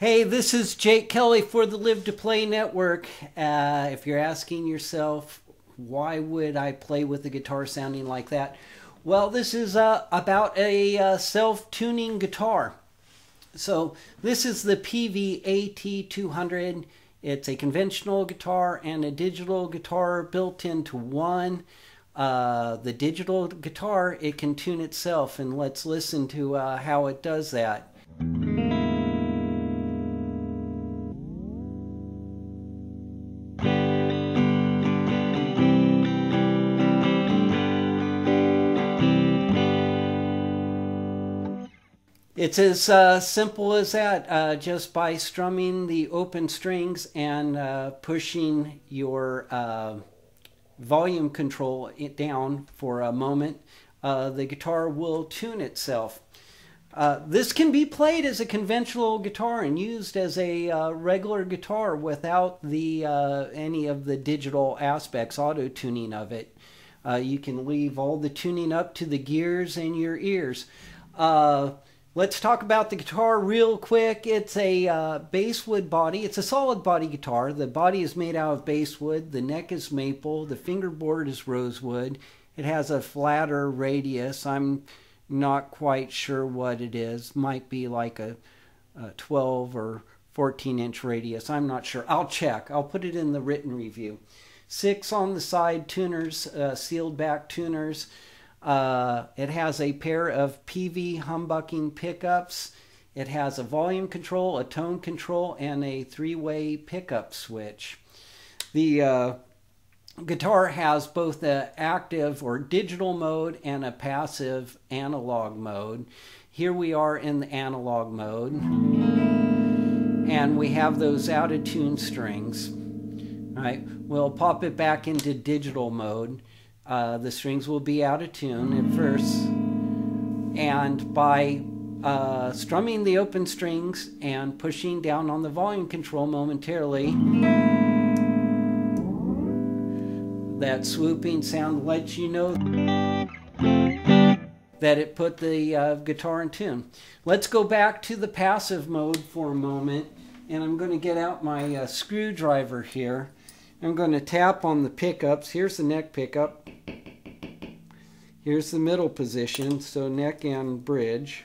Hey, this is Jake Kelly for the Live2Play Network. If you're asking yourself, why would I play with a guitar sounding like that? Well, this is about a self-tuning guitar. So this is the PVAT-200. It's a conventional guitar and a digital guitar built into one. The digital guitar, it can tune itself, and let's listen to how it does that. It's as simple as that, just by strumming the open strings and pushing your volume control down for a moment. The guitar will tune itself. This can be played as a conventional guitar and used as a regular guitar without the any of the digital aspects, auto-tuning of it. You can leave all the tuning up to the gears and your ears. Let's talk about the guitar real quick. It's a basswood body. It's a solid body guitar. The body is made out of basswood. The neck is maple. The fingerboard is rosewood. It has a flatter radius. I'm not quite sure what it is. Might be like a 12 or 14 inch radius. I'm not sure. I'll check. I'll put it in the written review. 6 on the side tuners, sealed back tuners. It has a pair of PV humbucking pickups. It has a volume control, a tone control, and a 3-way pickup switch. The guitar has both an active or digital mode and a passive analog mode. Here we are in the analog mode, and we have those out-of-tune strings. All right, we'll pop it back into digital mode. The strings will be out of tune at first, and by strumming the open strings and pushing down on the volume control momentarily, that swooping sound lets you know that it put the guitar in tune. Let's go back to the passive mode for a moment, and I'm going to get out my screwdriver here. I'm going to tap on the pickups. Here's the neck pickup. Here's the middle position, so neck and bridge.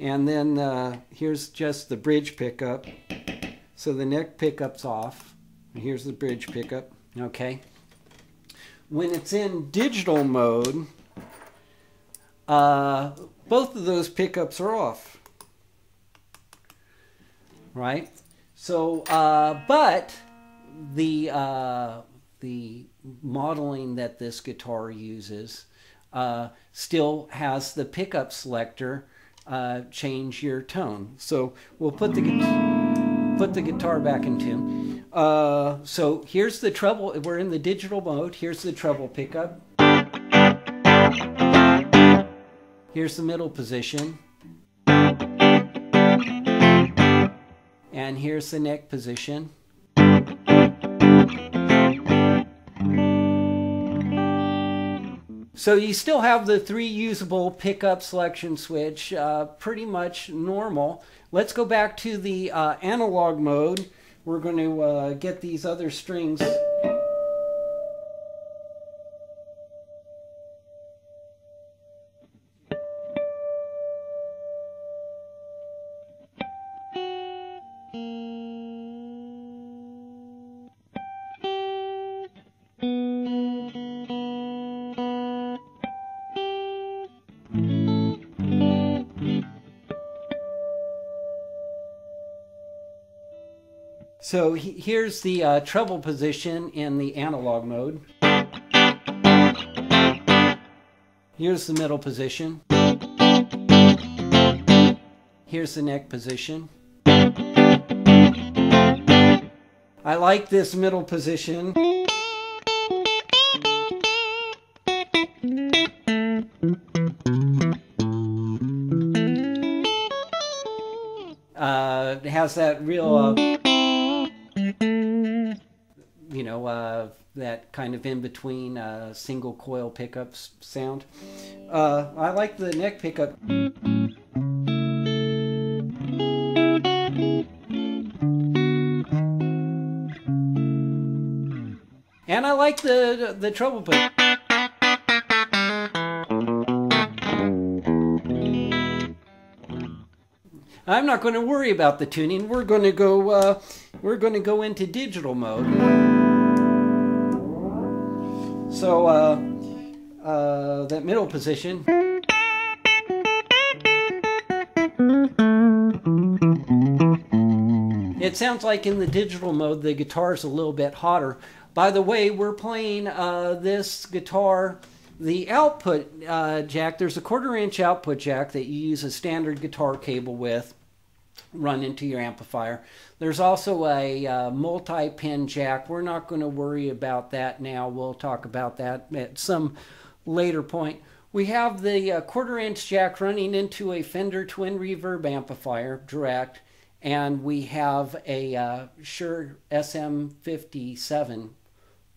And then here's just the bridge pickup. So the neck pickup's off. Here's the bridge pickup. Okay. When it's in digital mode, both of those pickups are off. Right? So, but the modeling that this guitar uses still has the pickup selector change your tone. So we'll put the guitar back in tune. So here's the treble. We're in the digital mode. Here's the treble pickup. Here's the middle position. And here's the neck position. So you still have the 3 usable pickup selection switch, pretty much normal. Let's go back to the analog mode. We're going to get these other strings. So here's the treble position in the analog mode. Here's the middle position. Here's the neck position. I like this middle position. It has that real... you know, that kind of in-between single coil pickups sound. I like the neck pickup. And I like the treble pedal. I'm not going to worry about the tuning. We're going to go. We're going to go into digital mode. So that middle position. It sounds like in the digital mode the guitar is a little bit hotter. By the way, we're playing this guitar, the output jack, there's a 1/4-inch output jack that you use a standard guitar cable with, run into your amplifier. There's also a multi-pin jack. We're not going to worry about that now. We'll talk about that at some later point. We have the 1/4-inch jack running into a Fender Twin Reverb amplifier, direct. And we have a Shure SM57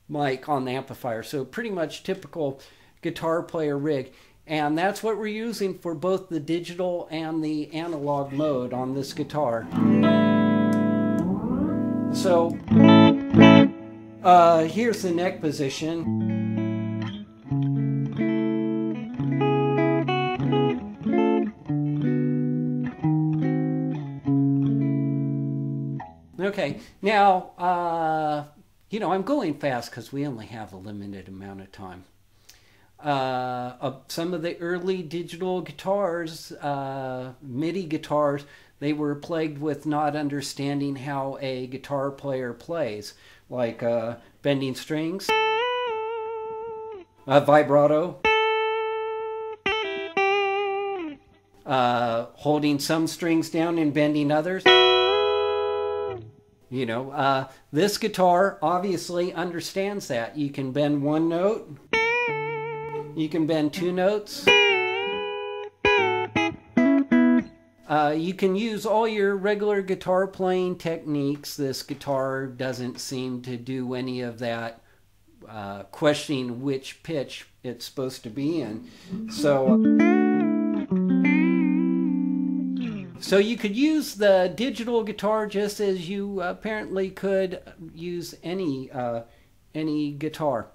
mic on the amplifier. So pretty much typical guitar player rig. And that's what we're using for both the digital and the analog mode on this guitar. So here's the neck position. Okay, now, you know, I'm going fast because we only have a limited amount of time. Some of the early digital guitars, MIDI guitars, they were plagued with not understanding how a guitar player plays, like bending strings, a vibrato, holding some strings down and bending others. You know, this guitar obviously understands that. You can bend one note, you can bend two notes. You can use all your regular guitar playing techniques. This guitar doesn't seem to do any of that questioning which pitch it's supposed to be in. So you could use the digital guitar just as you apparently could use any guitar.